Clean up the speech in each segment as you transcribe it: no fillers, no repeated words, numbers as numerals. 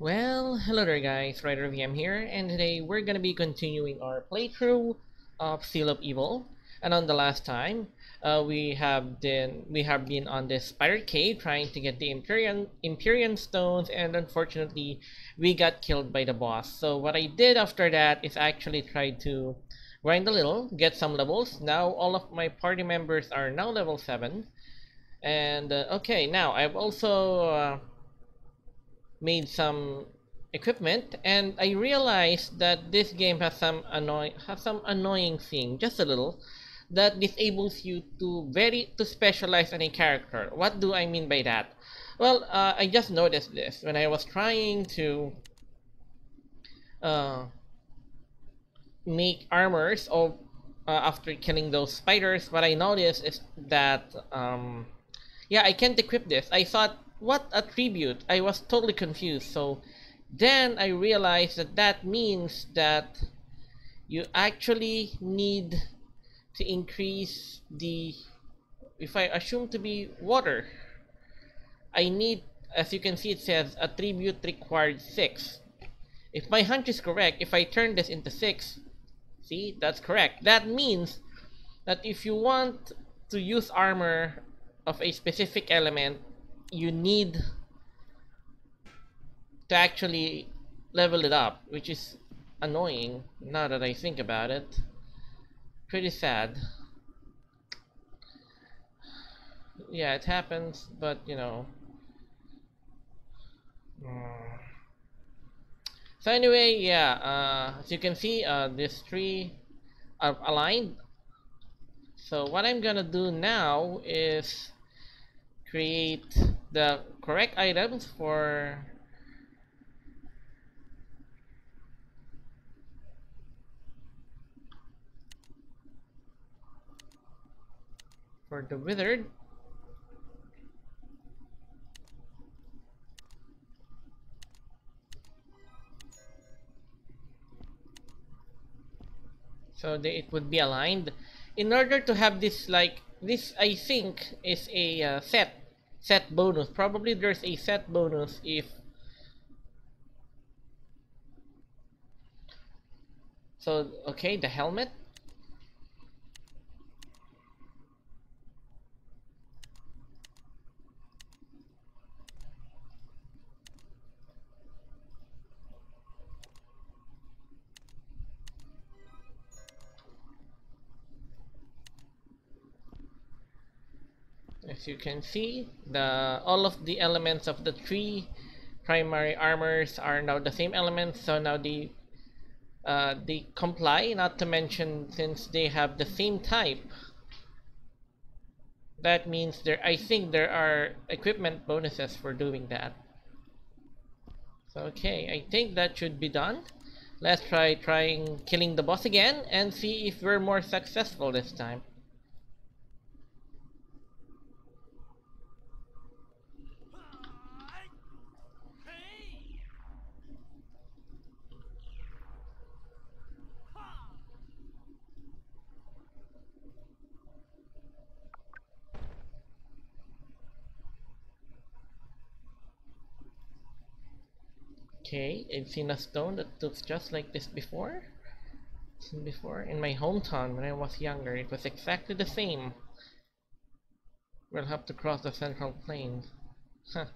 Well, hello there guys, Strider VM here, and today we're gonna be continuing our playthrough of Seal of Evil. And on the last time, we have been on this pirate cave trying to get the Empyrean Stones, and unfortunately, we got killed by the boss. So what I did after that is actually try to grind a little, get some levels. Now all of my party members are now level 7, and okay, now I've also made some equipment, and I realized that this game has some annoying thing, just a little, that disables you to specialize on a character. What do I mean by that? Well, I just noticed this when I was trying to make armors or after killing those spiders. What I noticed is that yeah, I can't equip this. I thought, what attribute? I was totally confused. So then I realized that that means that you actually need to increase the, if I assume to be water, I need, as you can see it says attribute required 6. If my hunch is correct, if I turn this into 6, see, that's correct. That means that if you want to use armor of a specific element, you need to actually level it up, which is annoying now that I think about it. Pretty sad. Yeah, it happens, but you know. So anyway, yeah, as you can see, these three are aligned. So what I'm gonna do now is create the correct items for the wizard. So it would be aligned in order to have this, like this I think is a set bonus. Probably there's a set bonus if, so okay, the helmet. As you can see, the all of the elements of the three primary armors are now the same elements, so now they comply, not to mention since they have the same type, that means there, I think there are equipment bonuses for doing that. So okay, I think that should be done. Let's try killing the boss again and see if we're more successful this time. Okay, I've seen a stone that looks just like this before. Seen before in my hometown when I was younger. It was exactly the same. We'll have to cross the central plains. Huh.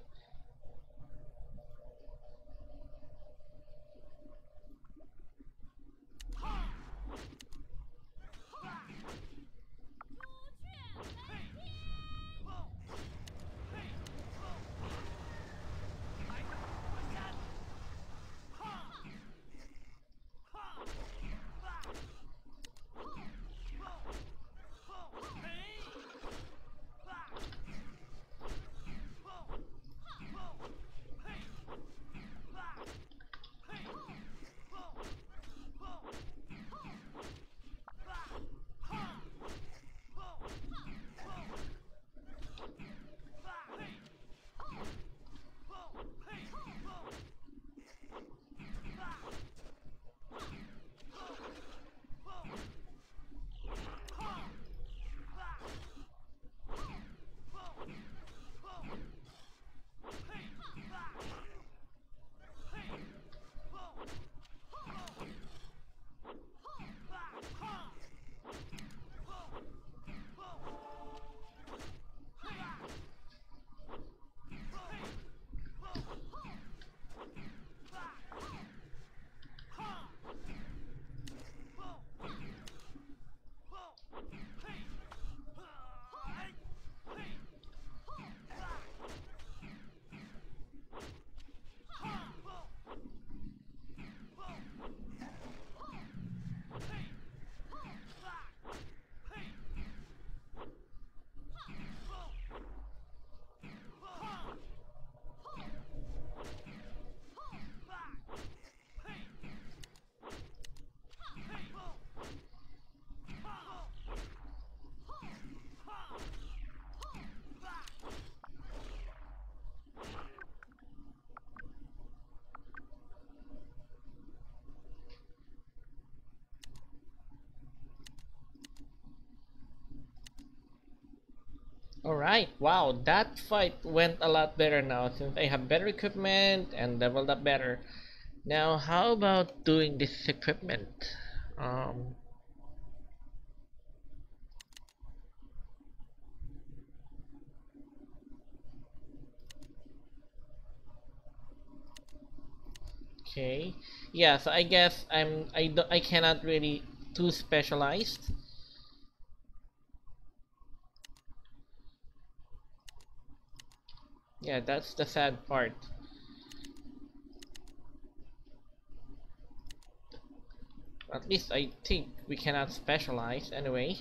Alright, wow, that fight went a lot better now since I have better equipment and leveled up better. Now how about doing this equipment? Okay, yeah, so I guess I cannot really too specialized. Yeah, that's the sad part. At least I think we cannot specialize anyway.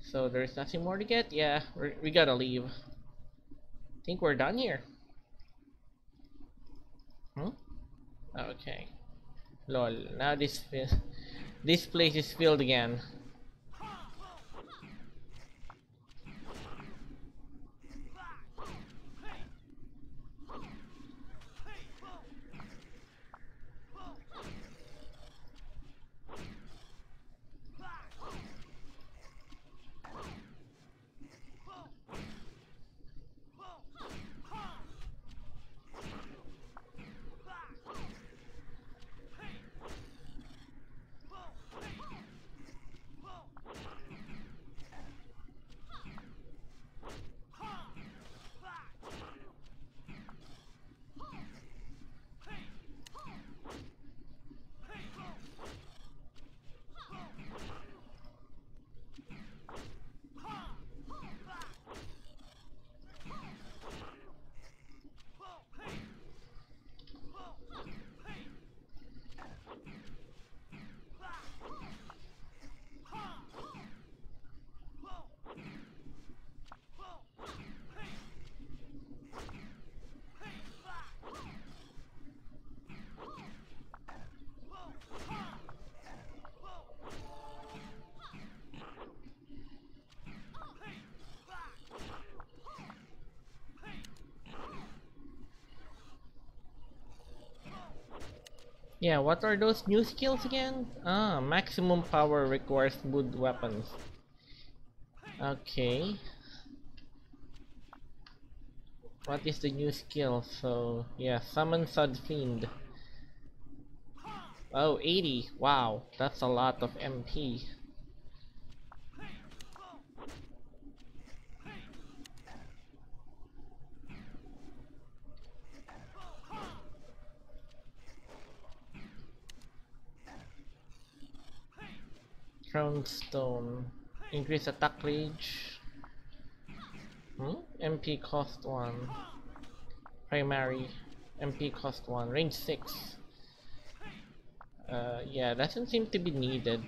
So there's nothing more to get. Yeah, we gotta leave. I think we're done here. Hmm? Okay. Lol, now this place is filled again. Yeah, what are those new skills again? Ah, maximum power requires good weapons. Okay. What is the new skill? So, yeah, summon Sudfiend. Oh, 80. Wow, that's a lot of MP. Stone, increase attack range. MP cost 1. Primary MP cost 1. Range 6. Yeah, doesn't seem to be needed.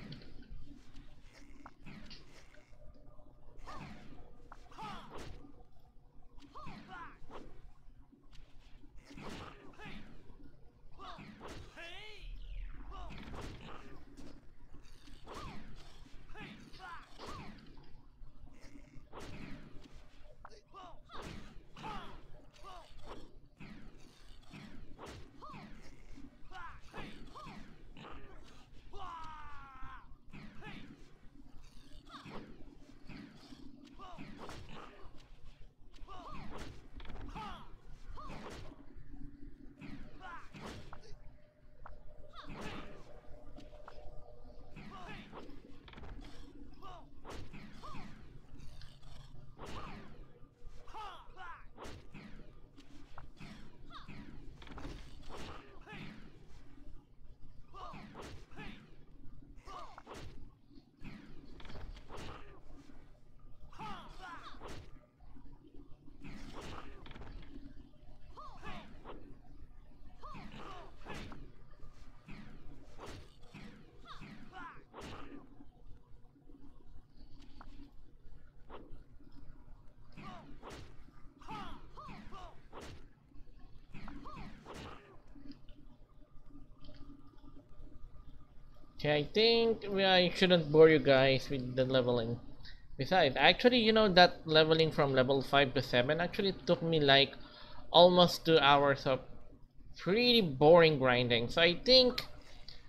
Okay, I think I shouldn't bore you guys with the leveling. Besides, actually, you know, that leveling from level 5 to 7 actually took me like almost 2 hours of pretty boring grinding. So I think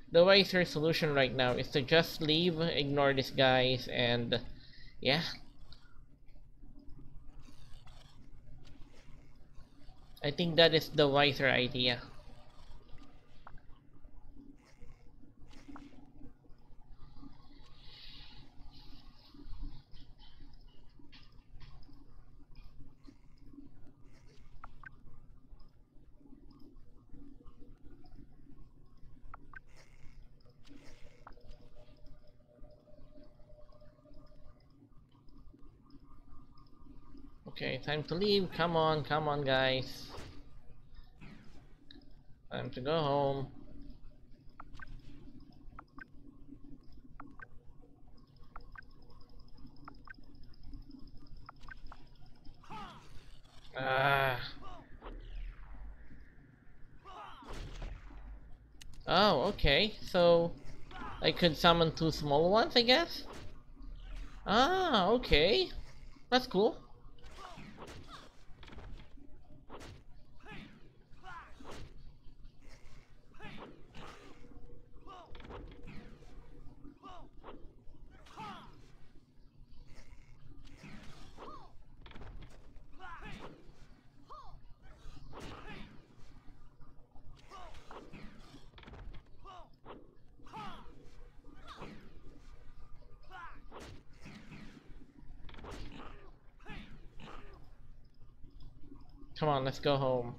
the wiser solution right now is to just leave, ignore these guys, and yeah. I think that is the wiser idea. Okay, time to leave. Come on, come on, guys. Time to go home. Ah. Oh, okay. So I could summon two small ones, I guess. Ah, okay. That's cool. Come on, let's go home.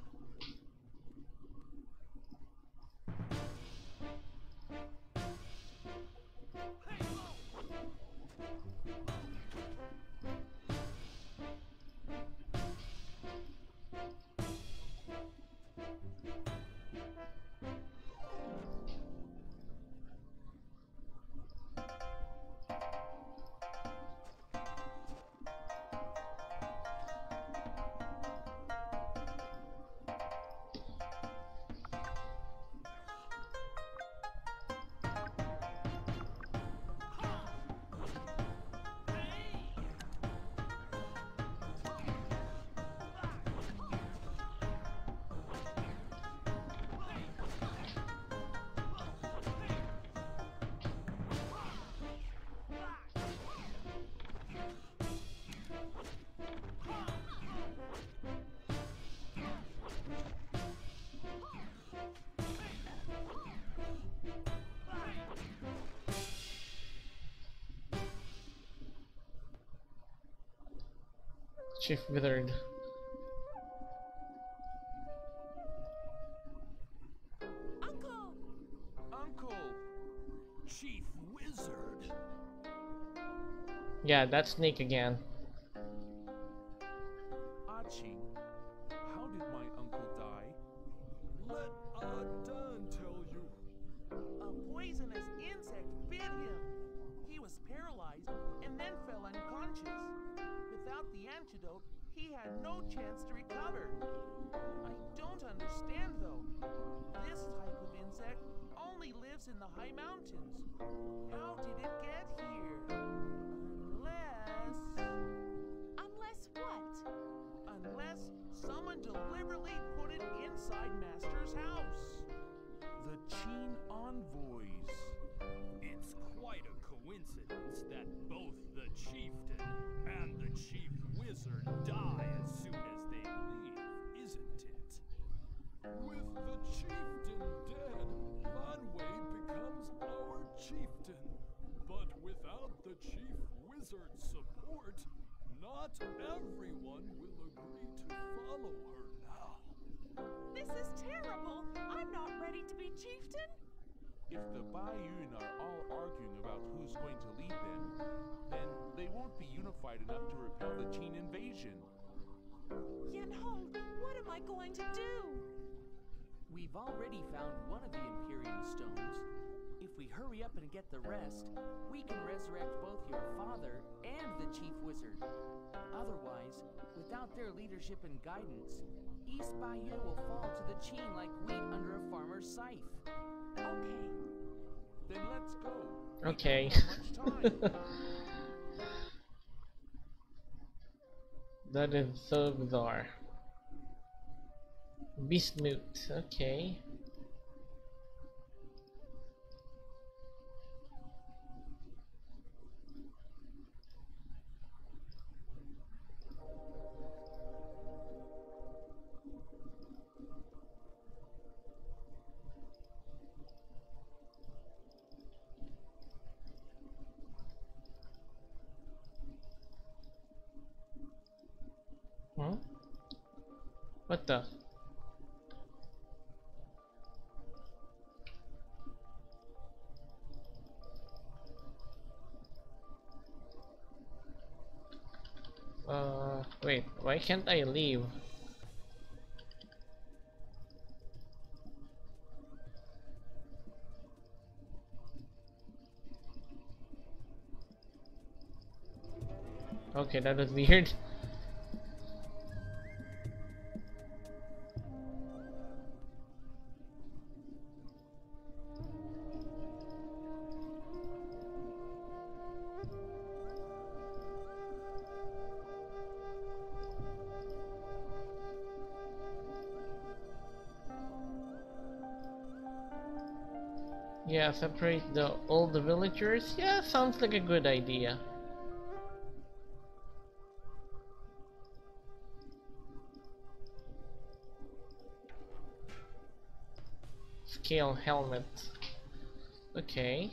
Chief Wizard. Uncle! Uncle! Chief Wizard! Yeah, that's Snake again. Archie, how did my uncle die? Let Adan tell you. A poisonous insect bit him. He was paralyzed and then fell unconscious. Without the antidote, he had no chance to recover. I don't understand, though. This type of insect only lives in the high mountains. How did it get here? Unless... Unless what? Unless someone deliberately put it inside Master's house. The Qin envoys. It's quite a coincidence that both the chieftain and the chief wizard die as soon as they leave, isn't it? With the chieftain dead, Lan Wei becomes our chieftain. But without the chief wizard's support, not everyone will agree to follow her now. This is terrible! I'm not ready to be chieftain! If the Baiyun are all arguing about who's going to lead them, then they won't be unified enough to repel the Qin invasion. Yanhong, what am I going to do? We've already found one of the Empyrean Stones. If we hurry up and get the rest, we can resurrect both your father and the Chief Wizard. Otherwise, without their leadership and guidance, East Bayou will fall to the Qin like wheat under a farmer's scythe. Okay. Then let's go. Okay. That is so bizarre. Beast Moot, okay. What the? Wait, why can't I leave? Okay, that was weird. Yeah, separate all the villagers. Yeah, sounds like a good idea. Scale helmet. Okay.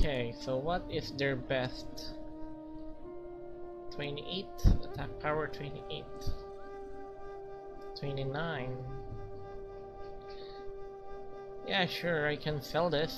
Okay, so what is their best? 28? Attack power 28. 29. Yeah, sure, I can sell this.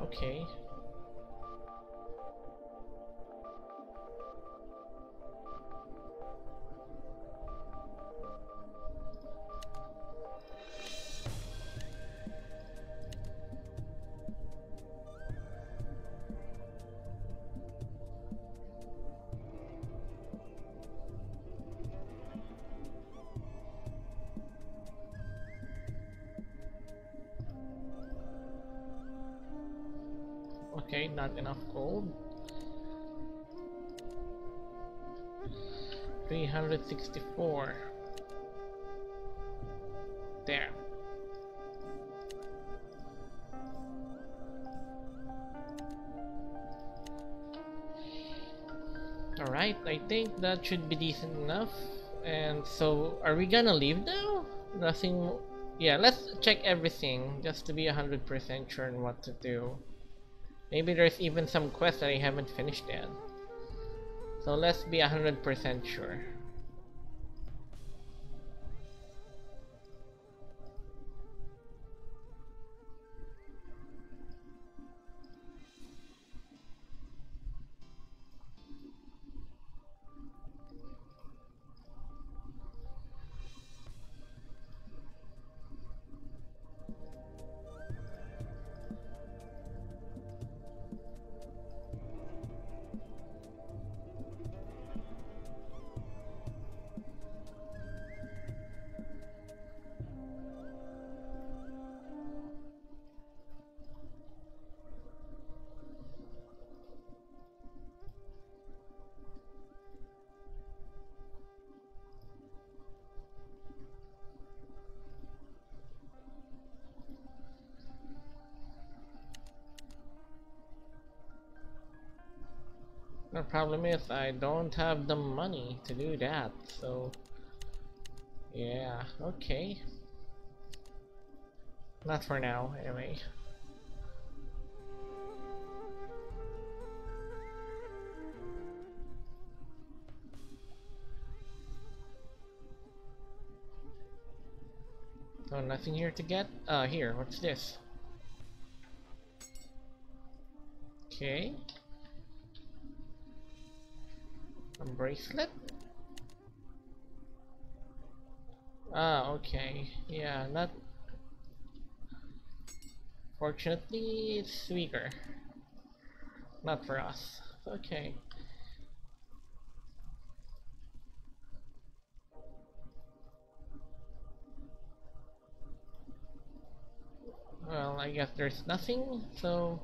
Okay. Okay, not enough gold. 364. There. Alright, I think that should be decent enough. And so, are we gonna leave now? Nothing... Yeah, let's check everything just to be 100% sure on what to do. Maybe there's even some quest that I haven't finished yet. So let's be 100% sure. The problem is I don't have the money to do that, so yeah, okay. Not for now, anyway. Oh, nothing here to get? Here, what's this? Okay. A bracelet? Ah, okay. Yeah, not... Fortunately, it's weaker. Not for us. Okay. Well, I guess there's nothing, so...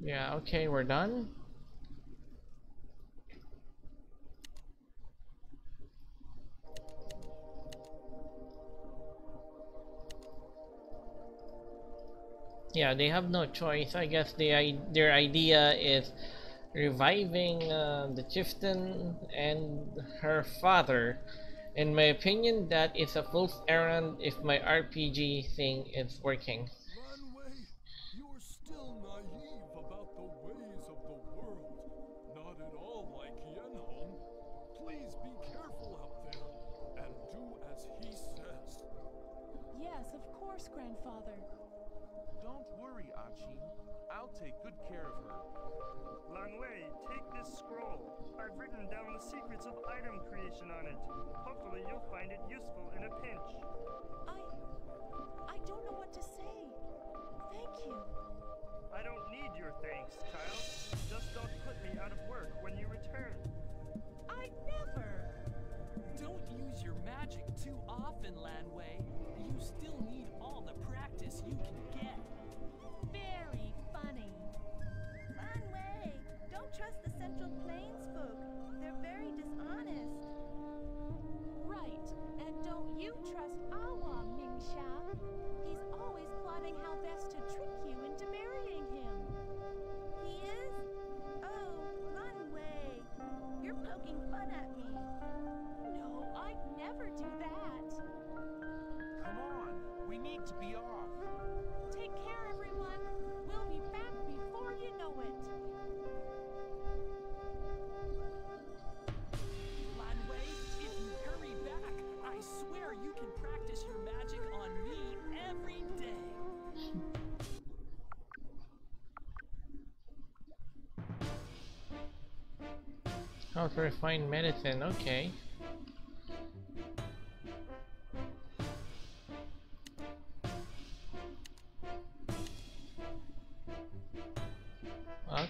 Yeah, okay, we're done. Yeah, they have no choice. I guess their idea is reviving the chieftain and her father. In my opinion, that is a fool's errand if my RPG thing is working. Lan Wei, you're still naive about the ways of the world. Not at all like Yanhong. Please be careful out there and do as he says. Yes, of course, Grandfather. Don't worry, Achi. I'll take good care of her. Lan Wei, take this scroll. I've written down the secrets of item creation on it. Hopefully you'll find it useful in a pinch. I don't know what to say. Thank you. I don't need your thanks, child. Just don't put me out of work when you return. I never! Don't use your magic too often, Lan Wei. You still need all the practice you can get. Very funny. Lan Wei, don't trust the Central Plains folk. They're very dishonest. Right, and don't you trust Awa, Mingxia. He's always plotting how best to trick you into marrying him. He is? Oh, Lan Wei, you're poking fun at me. No, I'd never do that. Come on, we need to be off. Take care, everyone. We'll be back before you know it. Lan Wei, if you hurry back, I swear you can practice your magic on me every day. How to refine medicine, okay.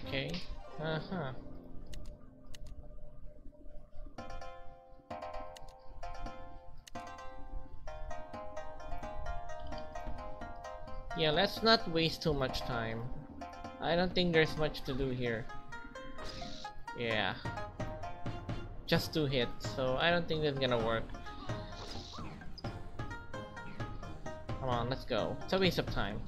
Okay. Uh-huh. Yeah, let's not waste too much time. I don't think there's much to do here. Yeah. Just 2 hits, so I don't think that's gonna work. Come on, let's go. It's a waste of time.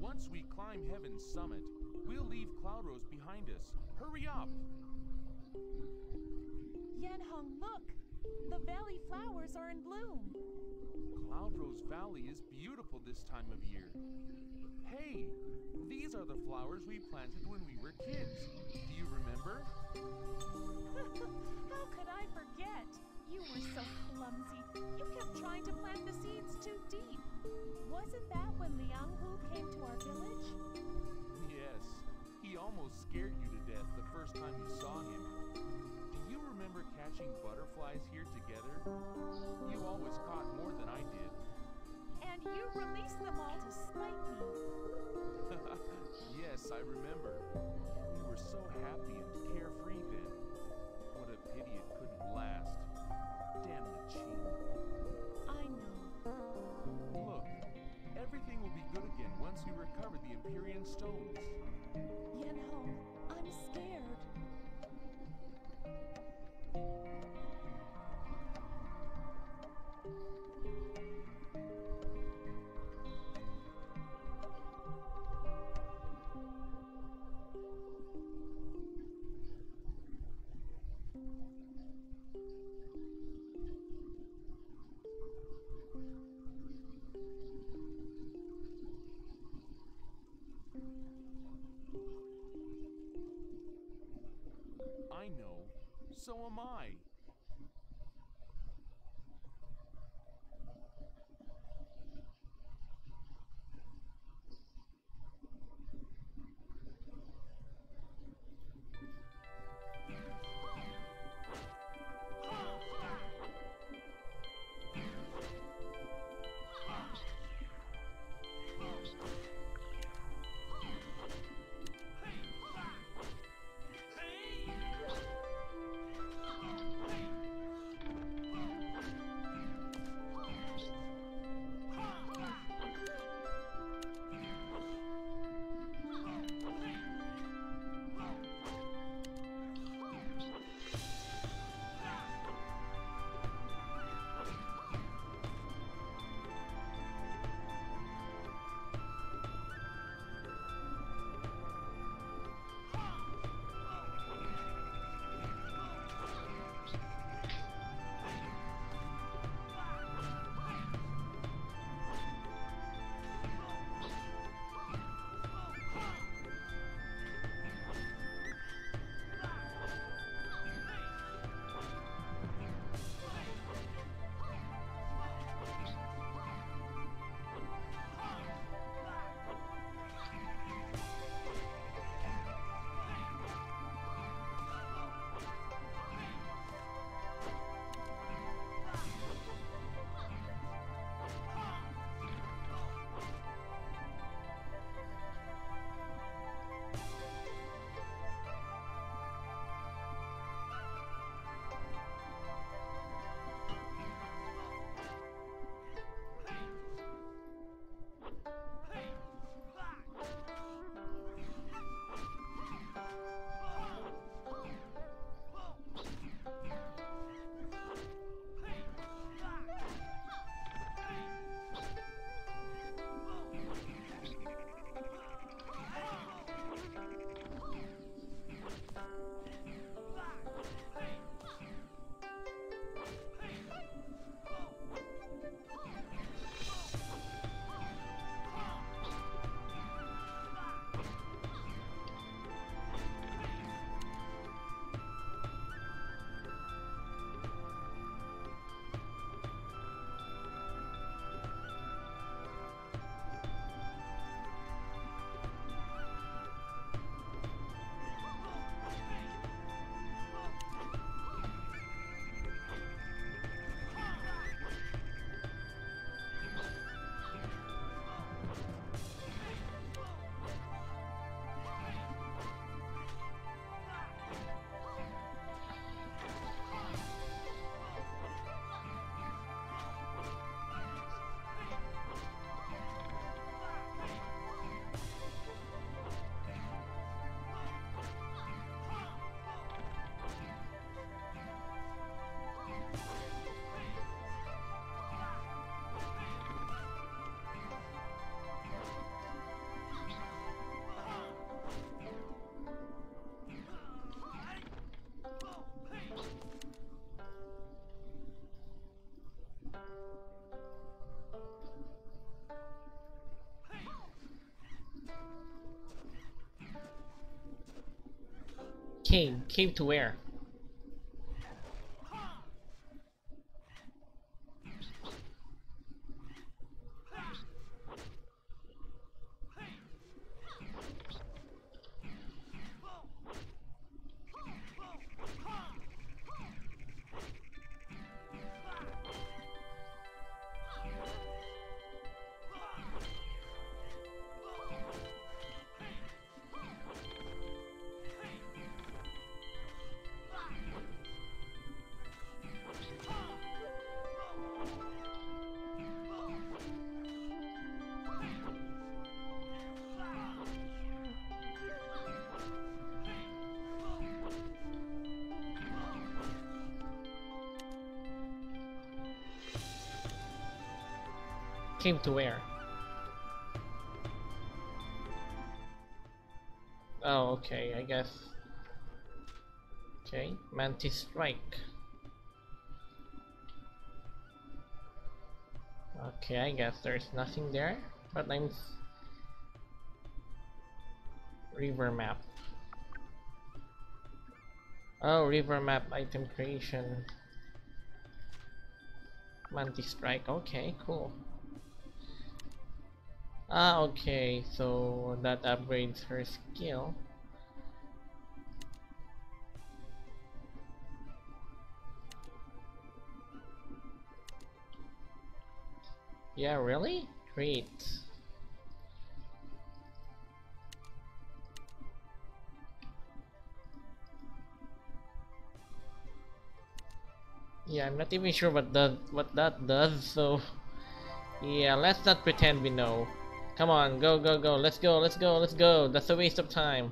Once we climb Heaven's summit, we'll leave Cloud Rose behind us. Hurry up! Yanhong, look! The valley flowers are in bloom. Cloud Rose Valley is beautiful this time of year. Hey, these are the flowers we planted when we were kids. Do you remember? How could I forget? You were so clumsy. You kept trying to plant the seeds too deep. Wasn't that when Liang Hu came to our village? Yes. He almost scared you to death the first time you saw him. Do you remember catching butterflies here together? You always caught more than I did. And you released them all to spite me. Yes, I remember. We were so happy and carefree then. What a pity it couldn't last. Damn the Qin. I know. Look, everything will be good again once you recover the Empyrean Stones. Yen Ho, I'm scared. I know, so am I. Came to where? Came to where? Oh, okay, I guess. Okay, Mantis Strike. Okay, I guess there's nothing there, but I'm... River map. Oh, river map item creation. Mantis Strike, okay, cool. Ah, okay, so that upgrades her skill. Yeah, really? Great. Yeah, I'm not even sure what that does, so... Yeah, let's not pretend we know. Come on, go, go, go, let's go, let's go, let's go! That's a waste of time.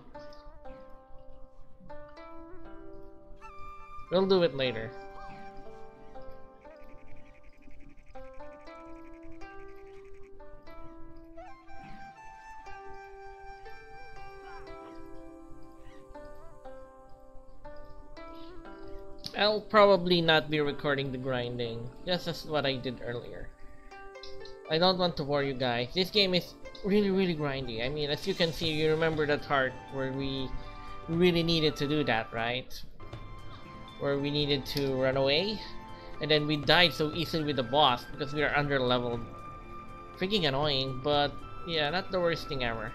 We'll do it later. I'll probably not be recording the grinding, just as what I did earlier. I don't want to bore you guys. This game is really grindy. I mean, as you can see, you remember that part where we really needed to do that, right? Where we needed to run away, and then we died so easily with the boss because we are under-leveled. Freaking annoying, but yeah, not the worst thing ever.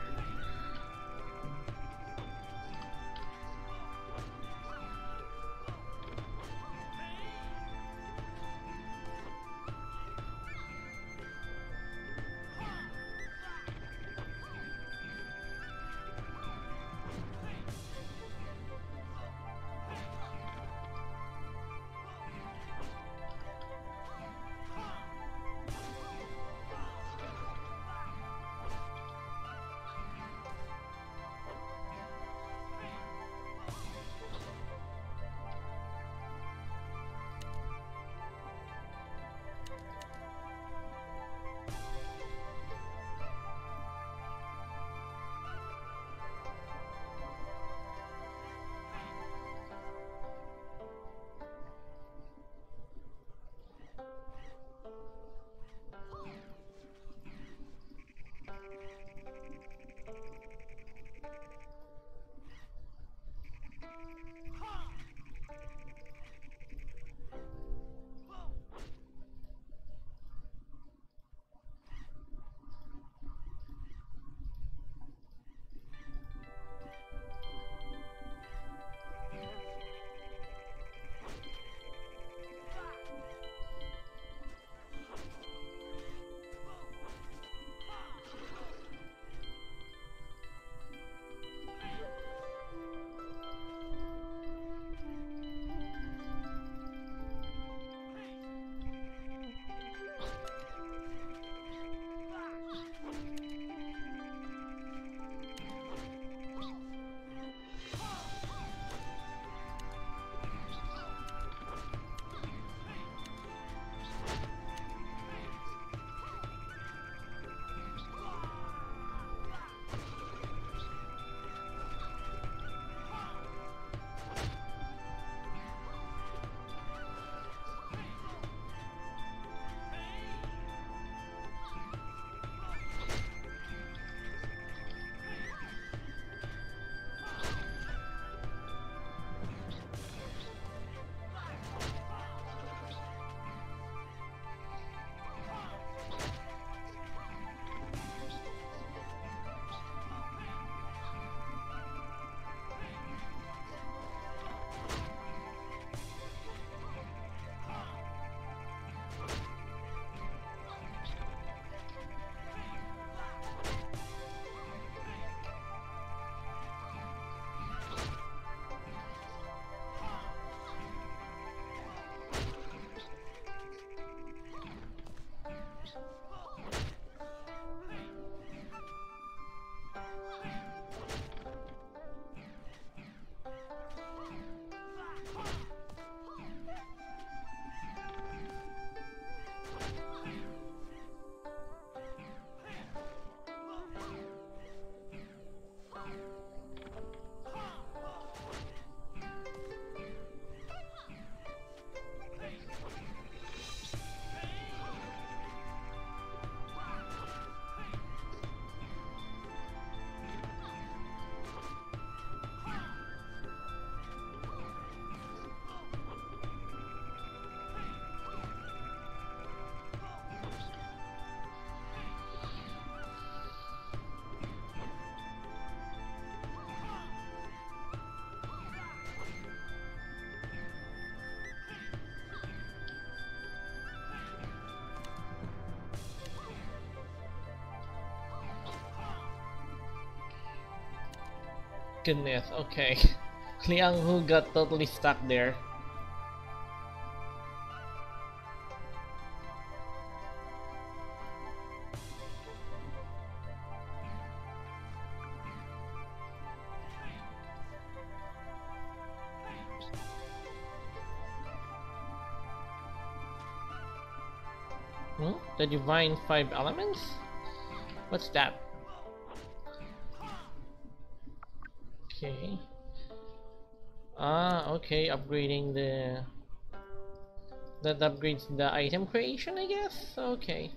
Goodness, okay. Liang Hu got totally stuck there. The divine five elements? What's that? Okay. Ah, okay, upgrading the... That upgrades the item creation, I guess? Okay.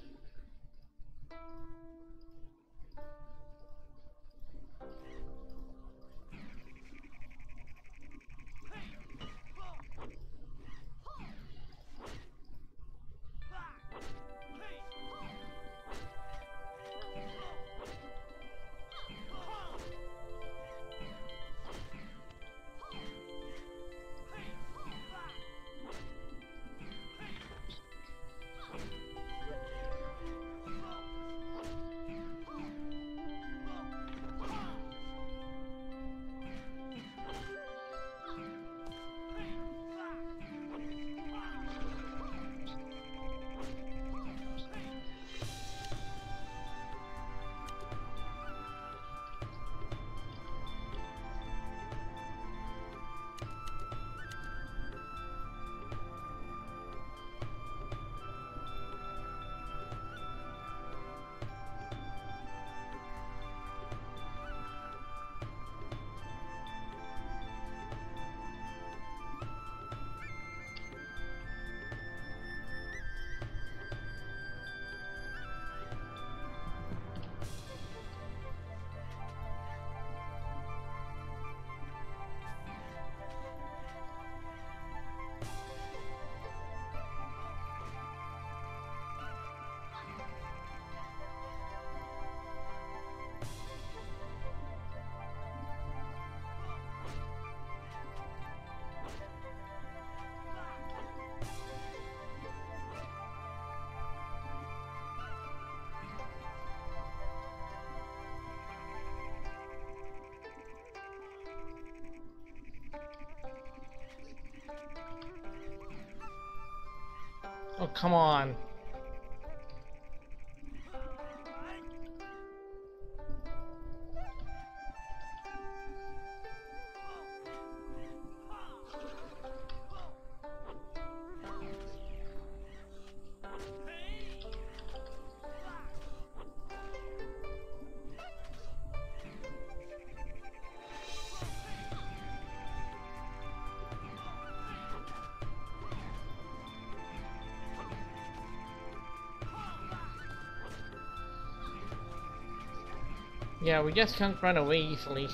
Oh, come on. Yeah, we just can't run away easily.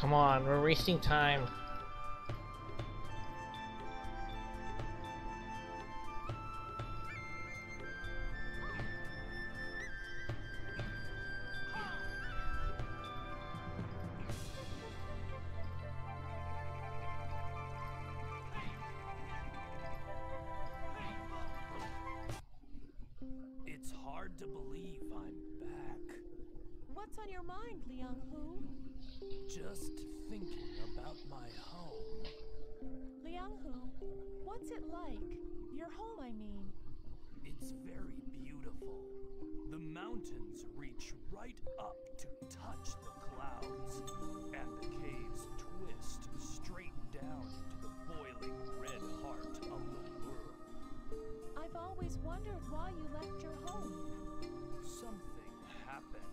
Come on, we're wasting time. It's hard to believe I'm back. What's on your mind, Liang Hu? Just thinking about my home. Liang Hu, what's it like? Your home, I mean. It's very beautiful. The mountains reach right up to touch the clouds, and the caves twist straight down into the boiling red heart of the world. I've always wondered why you left your home. Something happened.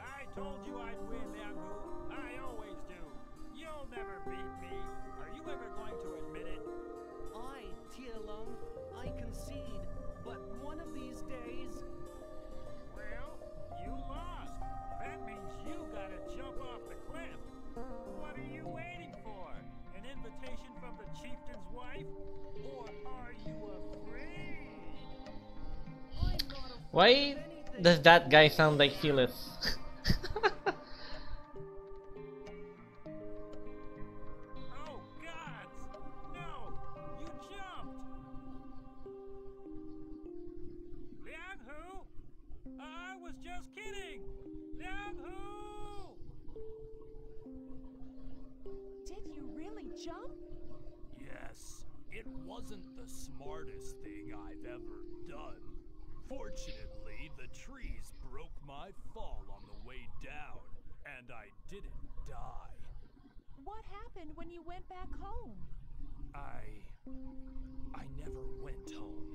I told you I'd win, Liang Hu. I always do. You'll never beat me. Are you ever going to admit it? Aye, Tia Lung. I concede. But one of these days... Well, you lost. That means you gotta jump off the cliff. What are you waiting for? An invitation from the chieftain's wife? Or are you afraid? I'm not afraid. Why does that guy sound like Silas? When you went back home? I never went home.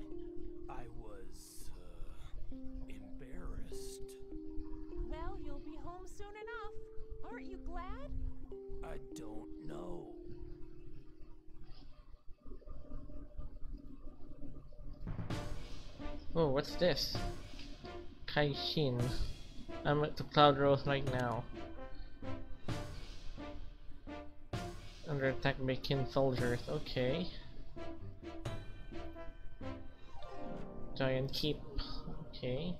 I was embarrassed. Well, you'll be home soon enough. Aren't you glad? I don't know. Oh, what's this? Cai Xin. I'm at the Cloud Rose right now. Under attack by Qin soldiers, okay. Giant Keep, okay.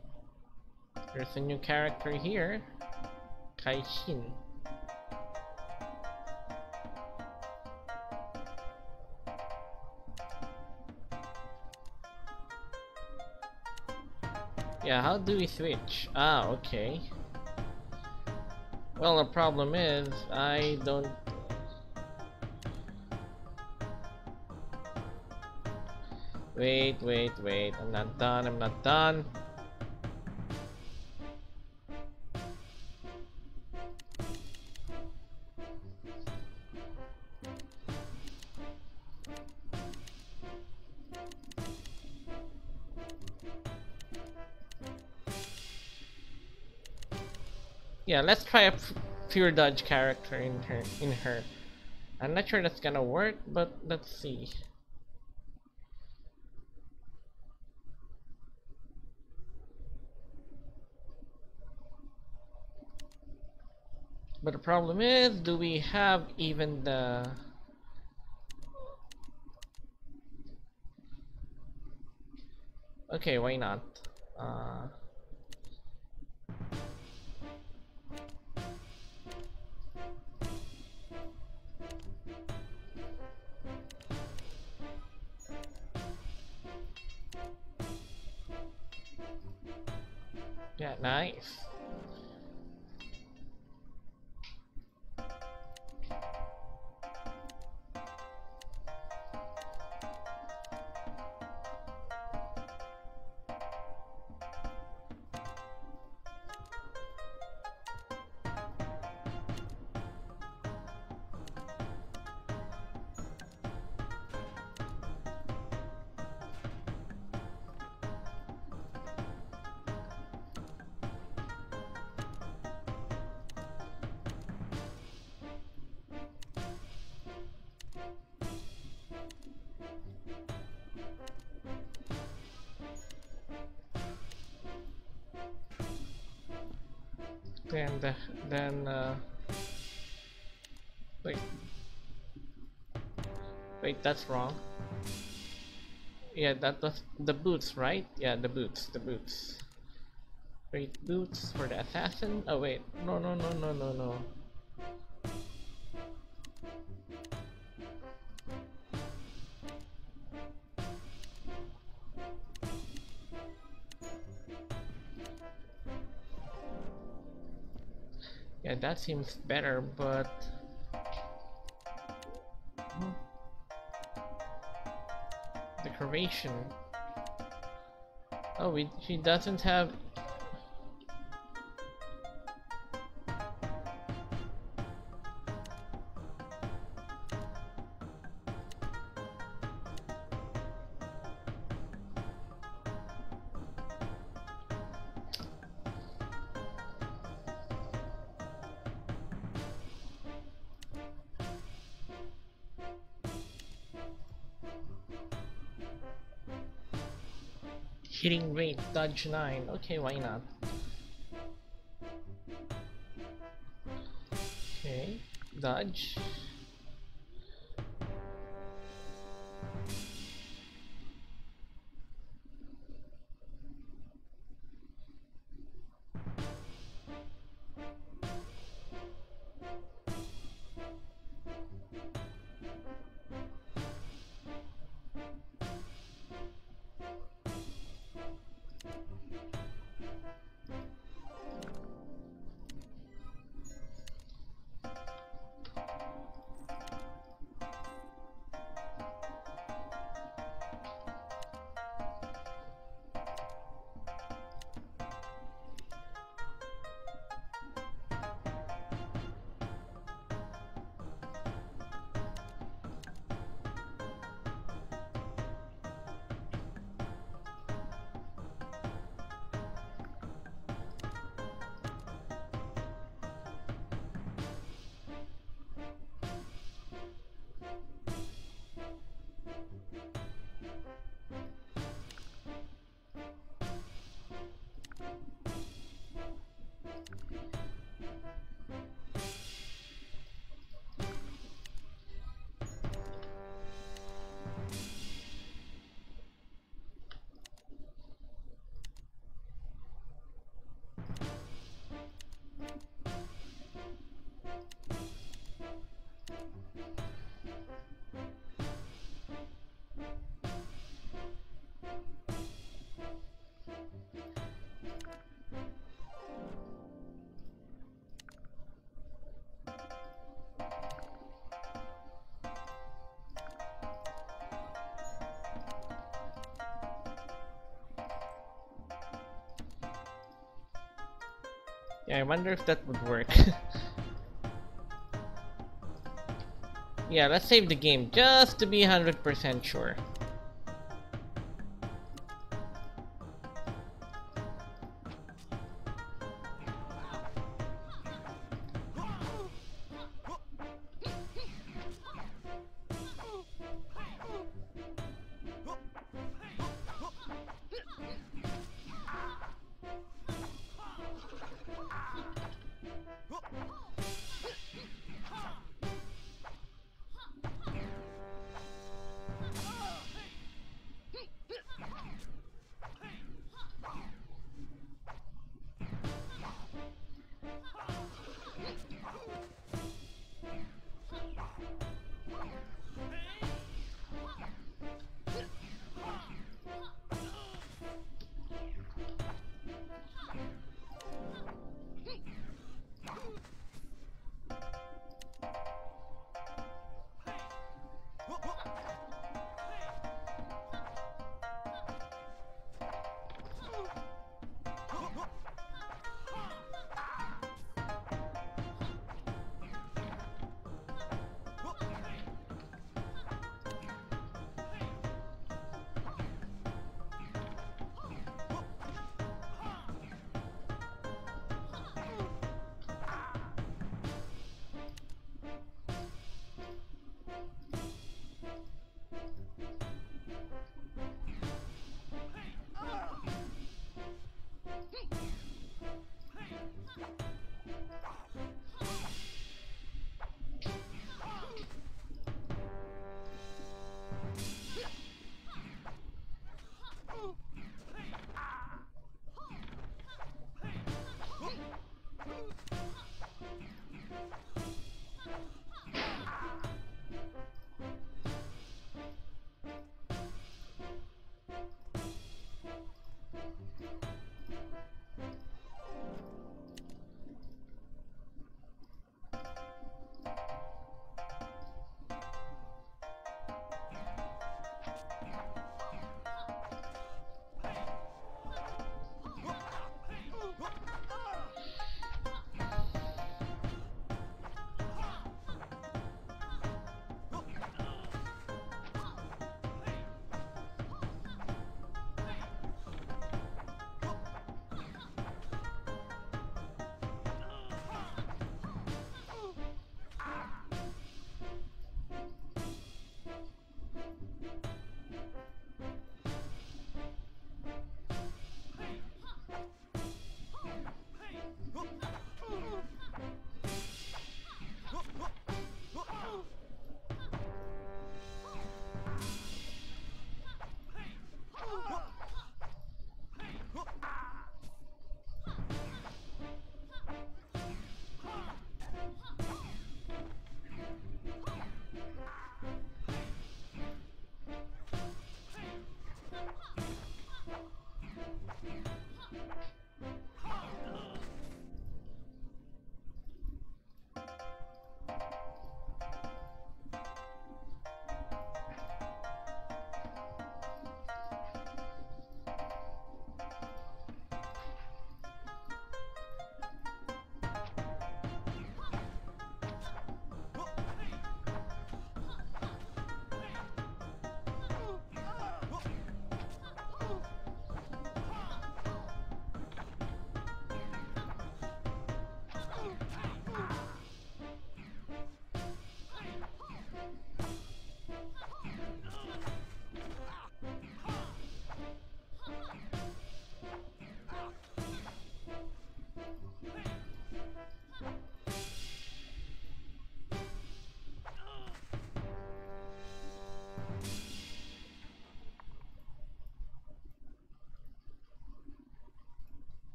There's a new character here, Cai Xin. Yeah, how do we switch? Ah, okay. Well, the problem is, I don't... Wait, I'm not done. Yeah, let's try a pure dodge character in her. I'm not sure that's gonna work, but let's see. But the problem is, do we have even the... Okay, why not? Yeah, nice. Wait, that's wrong. Yeah, that was the boots, right? Yeah, the boots. Wait, boots for the assassin? Oh wait, no. Yeah, that seems better, but decoration. Oh, she doesn't have. Hitting rate, dodge 9. Okay, why not? Okay, dodge. Yeah, I wonder if that would work. Yeah, let's save the game just to be 100% sure.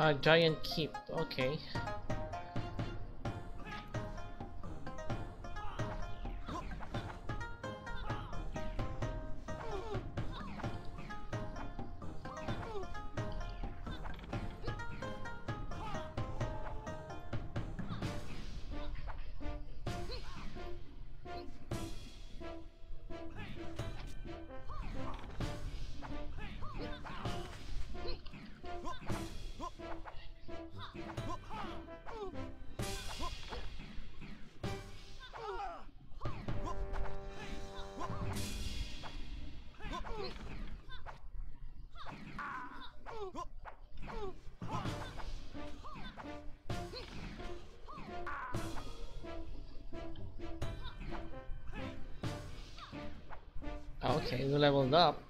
A giant keep, okay. Okay, we leveled up.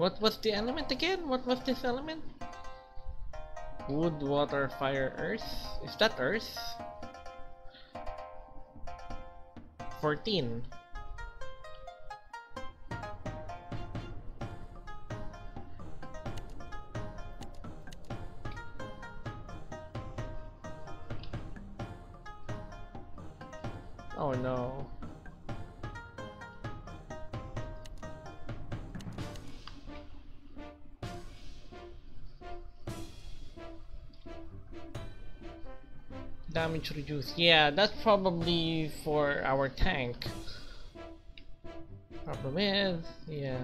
What was the element again? What was this element? Wood, water, fire, earth? Is that earth? 14. Oh no. Damage reduced. Yeah, that's probably for our tank. Problem is, yeah.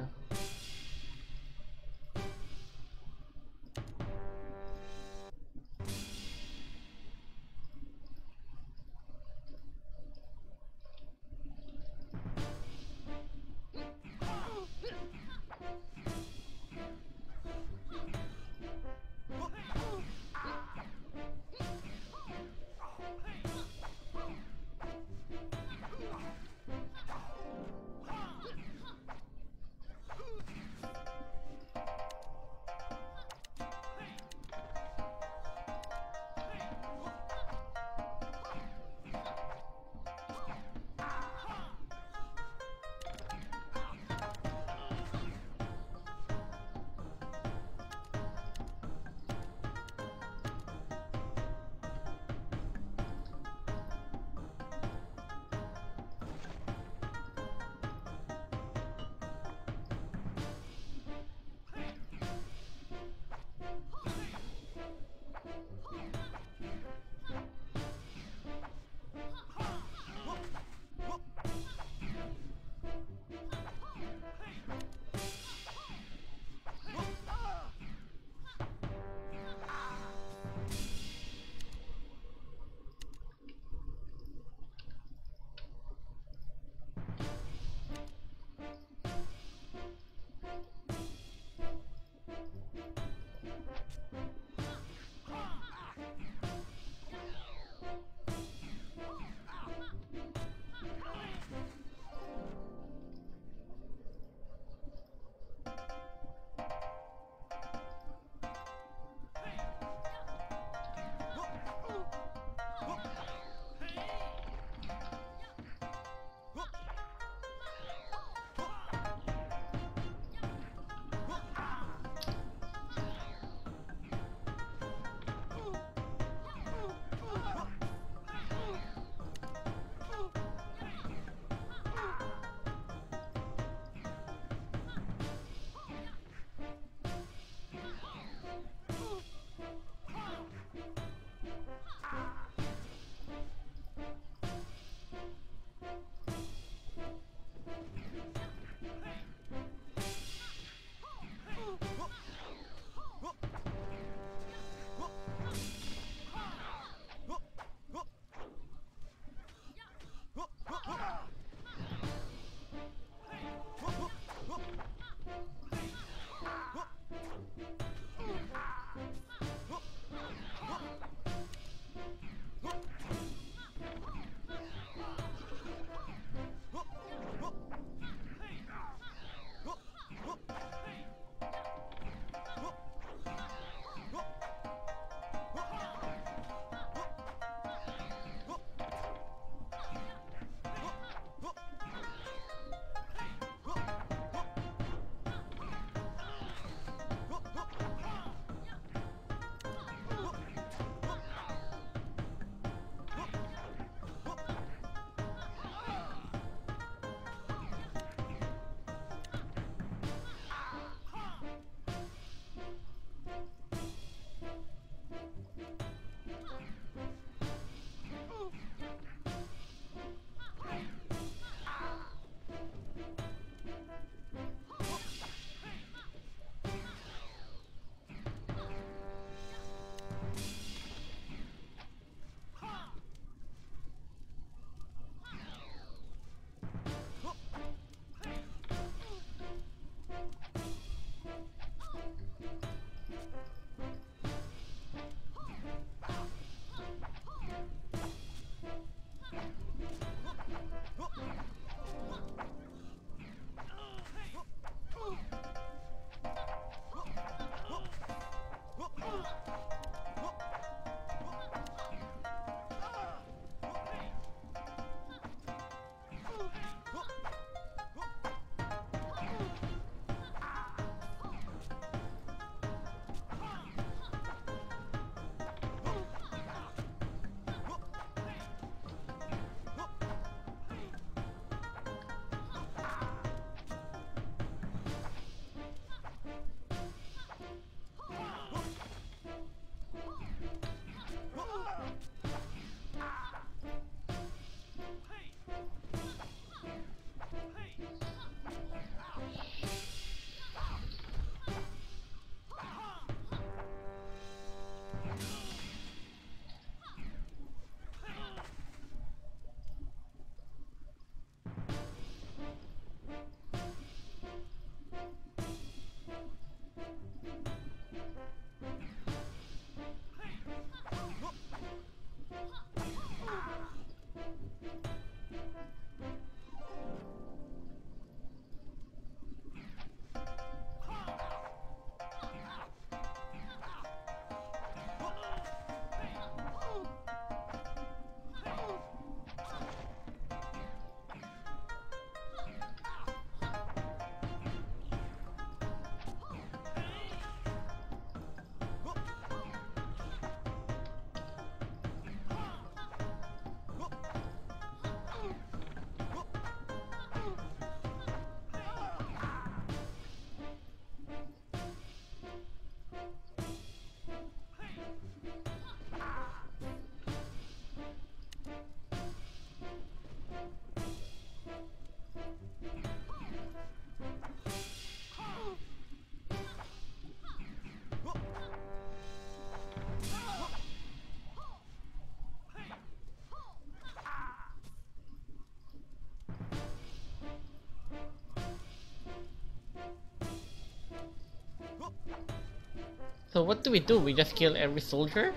So what do? We just kill every soldier?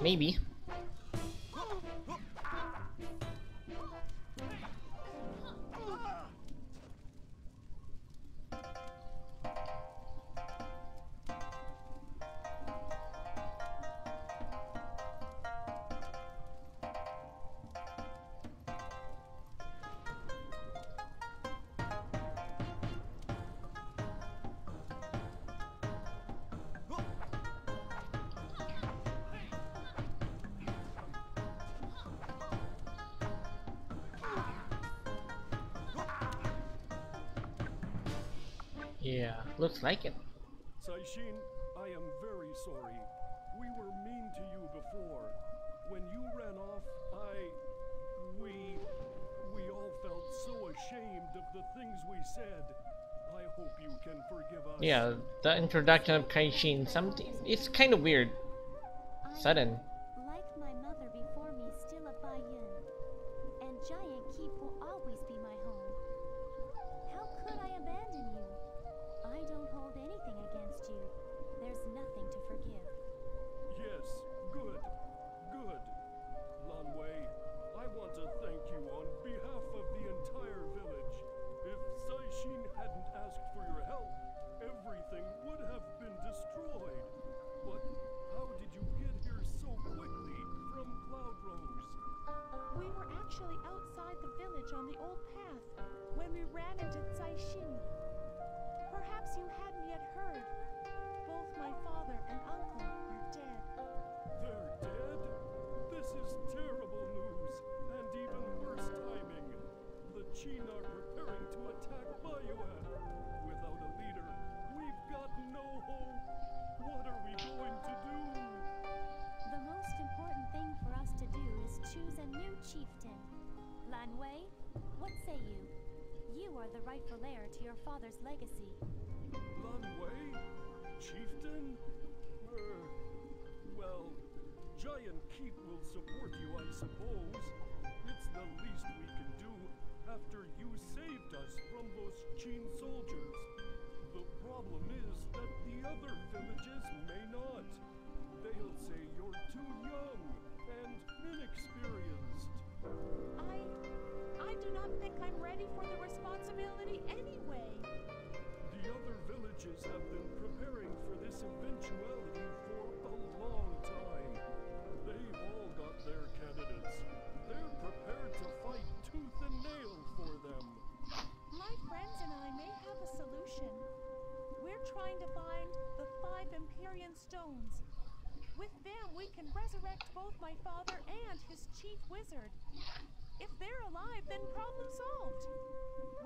Maybe. Yeah, looks like it. Cai Xin, I am very sorry. We were mean to you before. When you ran off, we all felt so ashamed of the things we said. I hope you can forgive us. Yeah, the introduction of Cai Xin, something, it's kind of weird. Sudden. Like my mother before me, still a Baiyun, and Giant Keep will always be my home. How could I abandon you? I don't hold anything against you. There's nothing to forgive. Yes, good, good. Lan Wei, I want to thank you on behalf of the entire village. If Cai Xin hadn't asked for your help, everything would have been destroyed. But how did you get here so quickly from Cloud Rose? We were actually outside the village on the old path when we ran into Cai Xin. Perhaps you hadn't yet heard. Both my father and uncle are dead. They're dead? This is terrible news, and even worse timing. The Qin are preparing to attack Baiyuan. Without a leader, we've got no hope. What are we going to do? The most important thing for us to do is choose a new chieftain. Lan Wei, what say you? You are the rightful heir to your father's legacy. Lan Wei? Chieftain? Well, Giant Keep will support you, I suppose. It's the least we can do after you saved us from those Qin soldiers. The problem is that the other villages may not. They'll say you're too young and inexperienced. I do not think I'm ready for the responsibility anyway. The other villages have been preparing for this eventuality for a long time. They've all got their candidates. They're prepared to fight tooth and nail for them. My friends and I may have a solution. We're trying to find the 5 Empyrean Stones. With them, we can resurrect both my father and his chief wizard. If they're alive, then problem solved.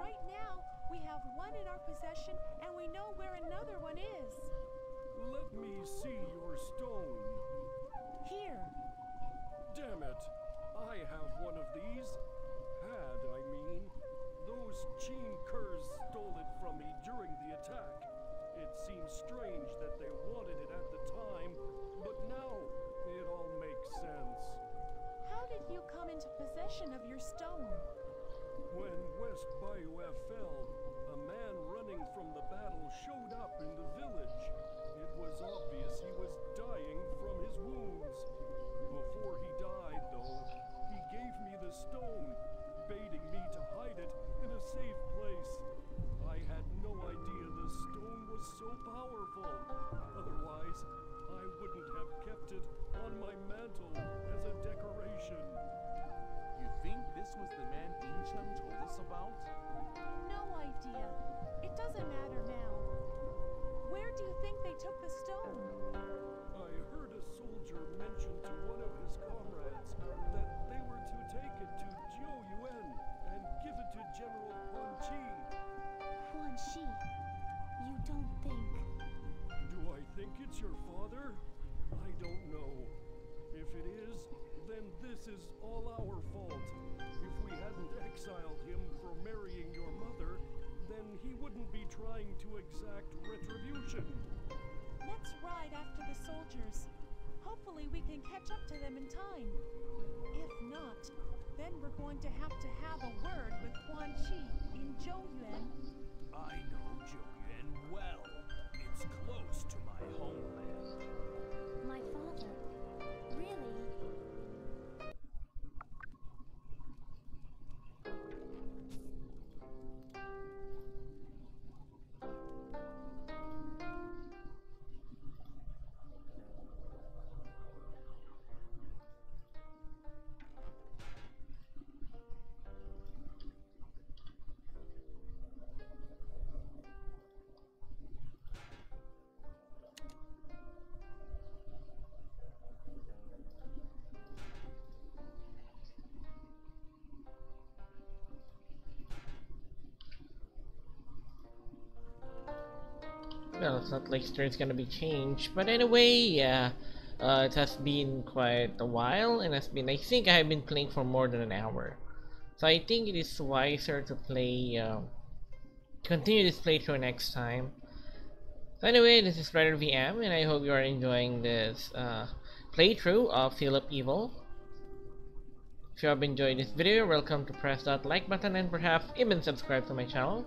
Right now, we have one in our possession, and we know where another one is. Let me see your stone. Here. Damn it. I have one of these. Had, I mean. Those Qin curs stole it from me during the attack. It seems strange that they wanted it at the time, but now it all makes sense. How did you come into possession of your stone? When West Bio fell, a man running from the battle showed up in the village. It was obvious he was dying from his wounds. Before he died, though, he gave me the stone, baiting me to hide it in a safe place. I had no idea the stone was so powerful. Otherwise, I wouldn't have kept it on my mantle as a decoration. You think this was the man Dingcheng told us about? No idea. It doesn't matter now. Where do you think they took the stone? I heard a soldier mention to one of his comrades that they were to take it to Jiu Yuan and give it to General Quan Chi. Quan Chi? You don't think... Do I think it's your father? I don't know. If it is, then this is all our fault. If we hadn't exiled him for marrying your mother, then he wouldn't be trying to exact retribution. Let's ride after the soldiers. Hopefully we can catch up to them in time. If not, then we're going to have a word with Quan Chi in Zhouyuan. I know Zhouyuan well. It's close to my home. well, it's not like Stern's gonna be changed, but anyway, yeah, it has been quite a while, and has been, I think I have been playing for more than an hour, so I think it is wiser to play, continue this playthrough next time. So anyway, this is Strider VM, and I hope you are enjoying this playthrough of Seal of Evil. If you have enjoyed this video, welcome to press that like button and perhaps even subscribe to my channel.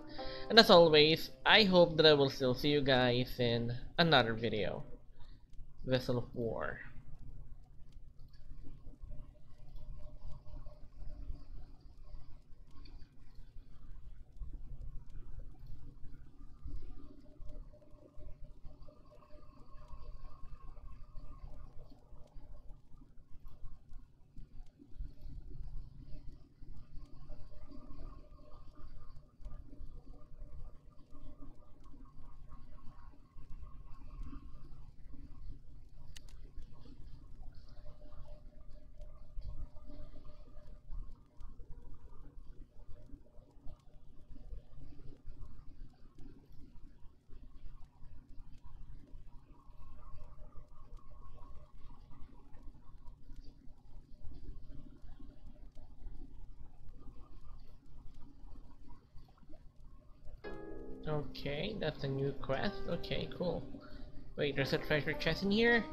And as always, I hope that I will still see you guys in another video. Vessel of War. Okay, that's a new quest. Okay, cool. Wait, there's a treasure chest in here?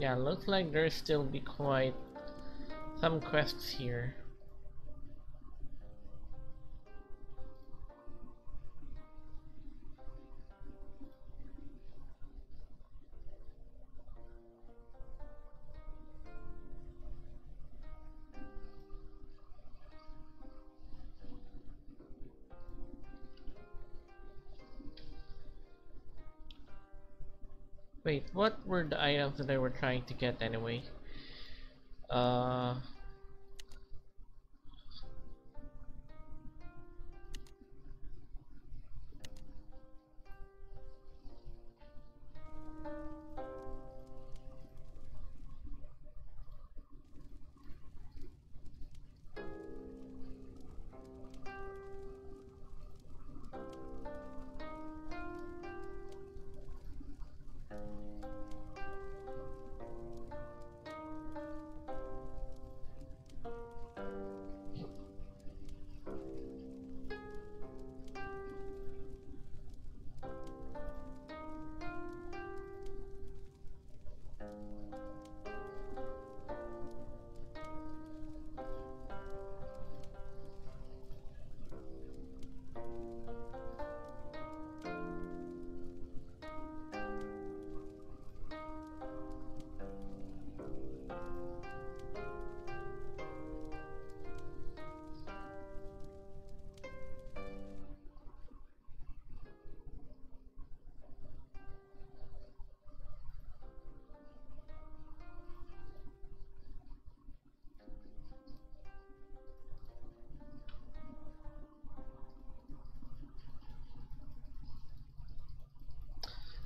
Yeah, looks like there's still be quite some quests here. Wait, what were the items that I were trying to get anyway?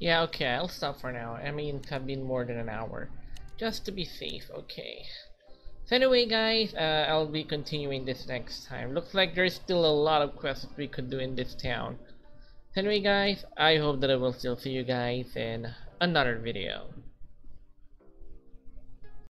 Yeah, okay, I'll stop for now. I mean, it's been more than an hour. Just to be safe, okay. So anyway, guys, I'll be continuing this next time. Looks like there's still a lot of quests we could do in this town. So anyway, guys, I hope that I will still see you guys in another video.